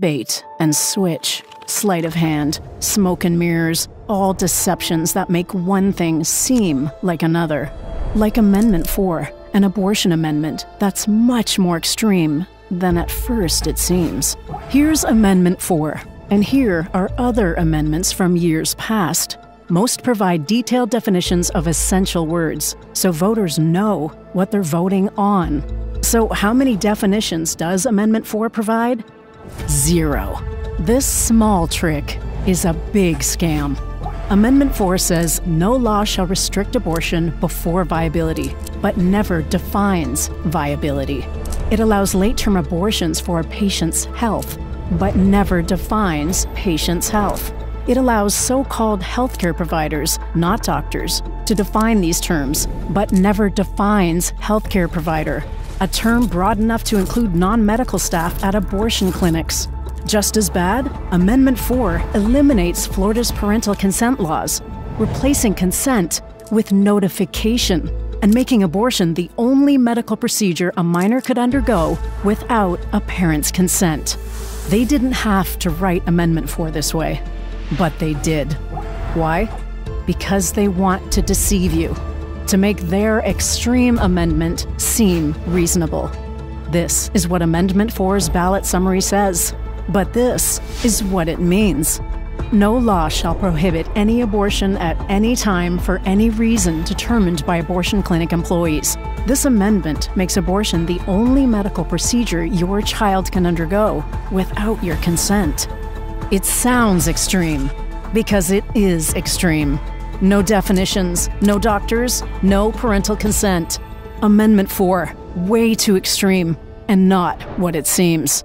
Bait and switch, sleight of hand, smoke and mirrors, all deceptions that make one thing seem like another. Like Amendment 4, an abortion amendment that's much more extreme than at first it seems. Here's Amendment 4, and here are other amendments from years past. Most provide detailed definitions of essential words, so voters know what they're voting on. So how many definitions does Amendment 4 provide? Zero. This small trick is a big scam. Amendment 4 says no law shall restrict abortion before viability, but never defines viability. It allows late-term abortions for a patient's health, but never defines patient's health. It allows so-called healthcare providers, not doctors, to define these terms, but never defines healthcare provider, a term broad enough to include non-medical staff at abortion clinics. Just as bad, Amendment 4 eliminates Florida's parental consent laws, replacing consent with notification and making abortion the only medical procedure a minor could undergo without a parent's consent. They didn't have to write Amendment 4 this way, but they did. Why? Because they want to deceive you, to make their extreme amendment seem reasonable. This is what Amendment 4's ballot summary says, but this is what it means. No law shall prohibit any abortion at any time for any reason determined by abortion clinic employees. This amendment makes abortion the only medical procedure your child can undergo without your consent. It sounds extreme, because it is extreme. No definitions, no doctors, no parental consent. Amendment 4, way too extreme, and not what it seems.